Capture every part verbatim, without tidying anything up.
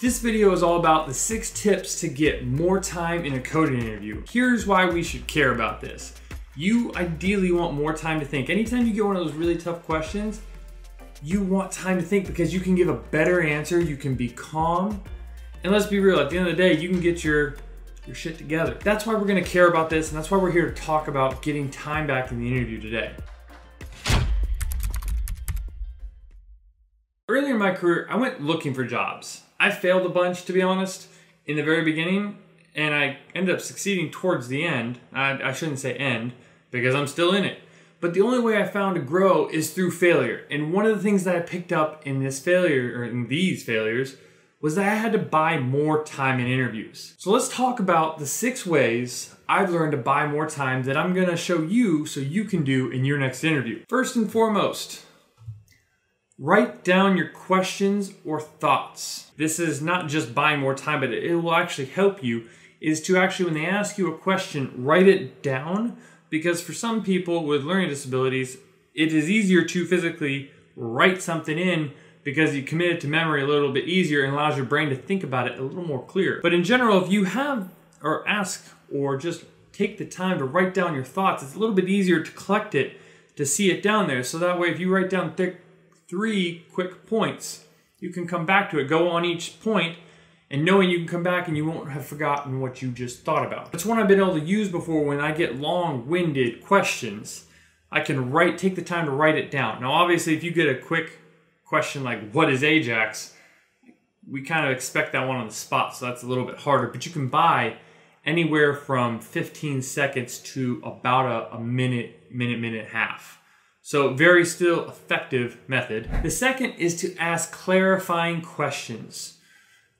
This video is all about the six tips to get more time in a coding interview. Here's why we should care about this. You ideally want more time to think. Anytime you get one of those really tough questions, you want time to think because you can give a better answer, you can be calm, and let's be real, at the end of the day, you can get your, your shit together. That's why we're gonna care about this, and that's why we're here to talk about getting time back in the interview today. Earlier in my career, I went looking for jobs. I failed a bunch, to be honest, in the very beginning, and I ended up succeeding towards the end. I, I shouldn't say end, because I'm still in it. But the only way I found to grow is through failure. And one of the things that I picked up in this failure, or in these failures, was that I had to buy more time in interviews. So let's talk about the six ways I've learned to buy more time that I'm gonna show you so you can do in your next interview. First and foremost, write down your questions or thoughts. This is not just buying more time, but it will actually help you, is to actually, when they ask you a question, write it down, because for some people with learning disabilities, it is easier to physically write something in because you commit it to memory a little bit easier and allows your brain to think about it a little more clear. But in general, if you have or ask or just take the time to write down your thoughts, it's a little bit easier to collect it, to see it down there. So that way, if you write down thick three quick points, you can come back to it, go on each point, and knowing you can come back and you won't have forgotten what you just thought about. That's one I've been able to use before when I get long-winded questions. I can write, take the time to write it down. Now, obviously, if you get a quick question like, what is Ajax? We kind of expect that one on the spot, so that's a little bit harder, but you can buy anywhere from fifteen seconds to about a, a minute, minute, minute and a half. So very still effective method. The second is to ask clarifying questions.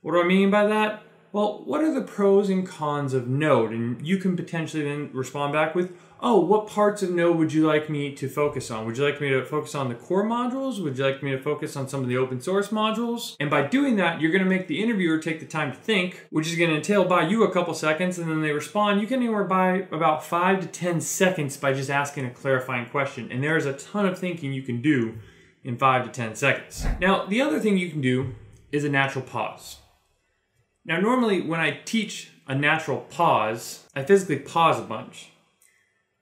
What do I mean by that? Well, what are the pros and cons of Node? And you can potentially then respond back with, oh, what parts of Node would you like me to focus on? Would you like me to focus on the core modules? Would you like me to focus on some of the open source modules? And by doing that, you're gonna make the interviewer take the time to think, which is gonna entail by you a couple seconds, and then they respond. You can anywhere by about five to ten seconds by just asking a clarifying question. And there's a ton of thinking you can do in five to ten seconds. Now, the other thing you can do is a natural pause. Now, normally when I teach a natural pause, I physically pause a bunch.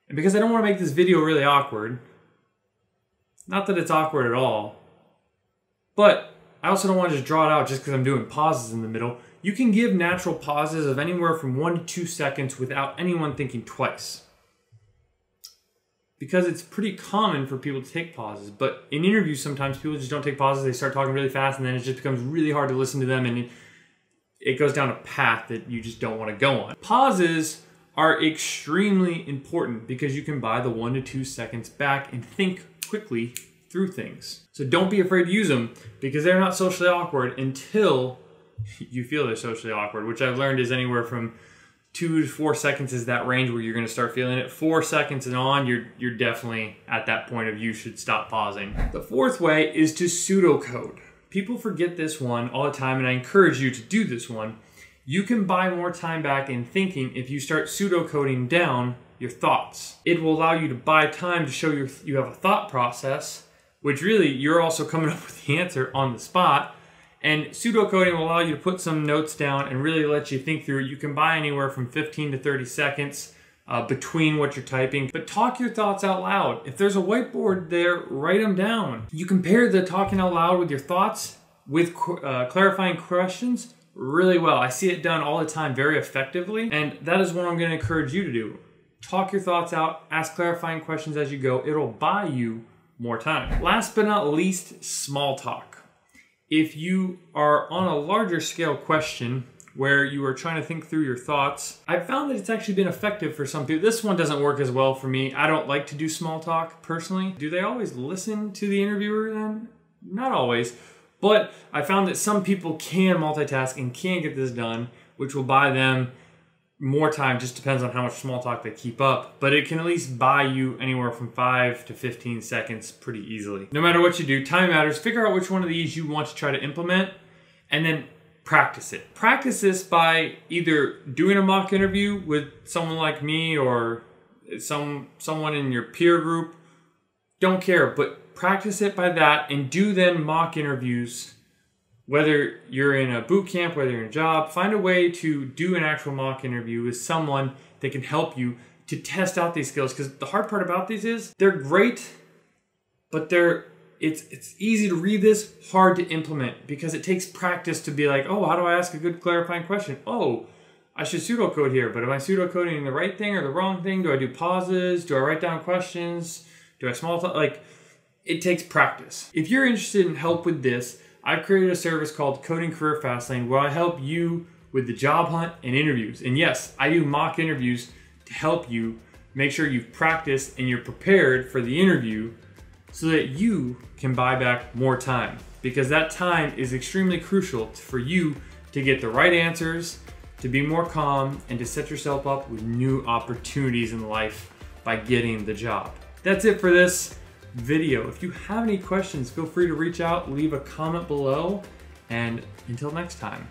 And because I don't want to make this video really awkward, not that it's awkward at all, but I also don't want to just draw it out just because I'm doing pauses in the middle. You can give natural pauses of anywhere from one to two seconds without anyone thinking twice. Because it's pretty common for people to take pauses, but in interviews sometimes people just don't take pauses, they start talking really fast, and then it just becomes really hard to listen to them, and it, it goes down a path that you just don't want to go on. Pauses are extremely important because you can buy the one to two seconds back and think quickly through things. So don't be afraid to use them because they're not socially awkward until you feel they're socially awkward, which I've learned is anywhere from two to four seconds is that range where you're gonna start feeling it. Four seconds and on, you're, you're definitely at that point of you should stop pausing. The fourth way is to pseudocode. People forget this one all the time, and I encourage you to do this one. You can buy more time back in thinking if you start pseudocoding down your thoughts. It will allow you to buy time to show your, you have a thought process, which really you're also coming up with the answer on the spot. And pseudocoding will allow you to put some notes down and really let you think through it. You can buy anywhere from fifteen to thirty seconds uh, between what you're typing, but talk your thoughts out loud. If there's a whiteboard there, write them down. You compare the talking out loud with your thoughts with uh, clarifying questions really well. I see it done all the time very effectively, and that is what I'm going to encourage you to do. Talk your thoughts out, ask clarifying questions as you go. It'll buy you more time. Last but not least, small talk. If you are on a larger scale question where you are trying to think through your thoughts, I've found that it's actually been effective for some people. This one doesn't work as well for me. I don't like to do small talk personally. Do they always listen to the interviewer then? Not always. But I found that some people can multitask and can get this done, which will buy them more time. Just depends on how much small talk they keep up. But it can at least buy you anywhere from five to fifteen seconds pretty easily. No matter what you do, time matters. Figure out which one of these you want to try to implement and then practice it. Practice this by either doing a mock interview with someone like me or some someone in your peer group. Don't care, but practice it by that and do then mock interviews whether you're in a boot camp, whether you're in a job, find a way to do an actual mock interview with someone that can help you to test out these skills. Because the hard part about these is they're great, but they're it's it's easy to read this, hard to implement, because it takes practice to be like, oh, how do I ask a good clarifying question? Oh, I should pseudocode here, but am I pseudocoding the right thing or the wrong thing? Do I do pauses? Do I write down questions? Do I small talk? Like, it takes practice. If you're interested in help with this, I've created a service called Coding Career Fastlane, where I help you with the job hunt and interviews. And yes, I do mock interviews to help you make sure you've practiced and you're prepared for the interview, so that you can buy back more time, because that time is extremely crucial for you to get the right answers, to be more calm, and to set yourself up with new opportunities in life by getting the job. That's it for this video. If you have any questions, feel free to reach out, leave a comment below, and until next time.